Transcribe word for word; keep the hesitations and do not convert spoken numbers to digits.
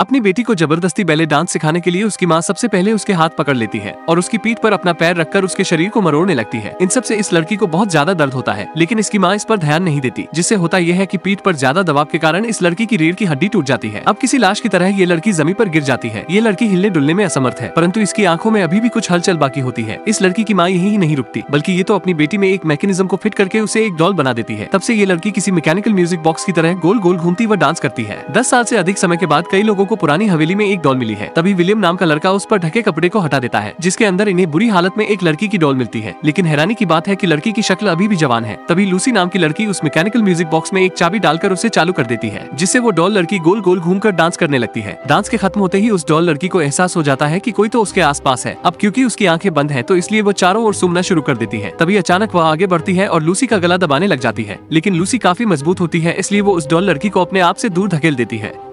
अपनी बेटी को जबरदस्ती बैले डांस सिखाने के लिए उसकी माँ सबसे पहले उसके हाथ पकड़ लेती है और उसकी पीठ पर अपना पैर रखकर उसके शरीर को मरोड़ने लगती है। इन सब से इस लड़की को बहुत ज्यादा दर्द होता है, लेकिन इसकी माँ इस पर ध्यान नहीं देती, जिससे होता यह है कि पीठ पर ज्यादा दबाव के कारण इस लड़की की रीढ़ की हड्डी टूट जाती है। अब किसी लाश की तरह ये लड़की जमीन पर गिर जाती है। ये लड़की हिलने डुलने में असमर्थ है, परंतु इसकी आंखों में अभी भी कुछ हलचल बाकी होती है। इस लड़की की माँ यही नहीं रुकती, बल्कि ये तो अपनी बेटी में एक मैकेनिज्म को फिट करके उसे एक डॉल बना देती है। तब से ये लड़की किसी मैकेनिकल म्यूजिक बॉक्स की तरह गोल गोल घूमती व डांस करती है। दस साल से अधिक समय के बाद कई लोगों को पुरानी हवेली में एक डॉल मिली है। तभी विलियम नाम का लड़का उस पर ढके कपड़े को हटा देता है, जिसके अंदर इन्हें बुरी हालत में एक लड़की की डॉल मिलती है। लेकिन हैरानी की बात है कि लड़की की शक्ल अभी भी जवान है। तभी लूसी नाम की लड़की उस मैकेनिकल म्यूजिक बॉक्स में एक चाबी डालकर उसे चालू कर देती है, जिससे वो डॉल लड़की गोल गोल घूमकर डांस करने लगती है। डांस के खत्म होते ही उस डॉल लड़की को एहसास हो जाता है कि कोई तो उसके आसपास है। अब क्योंकि उसकी आंखें बंद है, तो इसलिए वो चारों ओर सूंघना शुरू कर देती है। तभी अचानक वह आगे बढ़ती है और लूसी का गला दबाने लग जाती है, लेकिन लूसी काफी मजबूत होती है, इसलिए वो उस डॉल लड़की को अपने आप से दूर धकेल देती है।